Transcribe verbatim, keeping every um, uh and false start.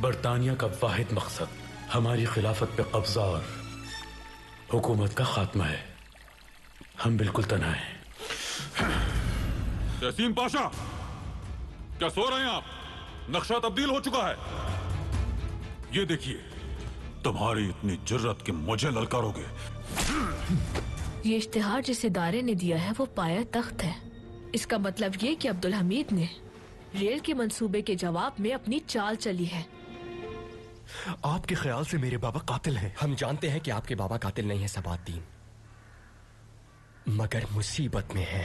बरतानिया का वाहिद मकसद हमारी खिलाफत पे कब्जा और हुकूमत का खात्मा है। हम बिल्कुल तन्हा हैं। तहसीन पाशा, क्या सो रहे हैं आप? नक्शा तब्दील हो चुका है। ये देखिए, तुम्हारी इतनी जुर्रत कि मुझे ललकारोगे। ये इश्तिहार जिस इदारे ने दिया है वो पाया तख्त है। इसका मतलब ये कि अब्दुल हमीद ने रेल के मंसूबे के जवाब में अपनी चाल चली है। आपके ख्याल से मेरे बाबा कातिल हैं? हम जानते हैं कि आपके बाबा कातिल नहीं है सबात दीन, मगर मुसीबत में हैं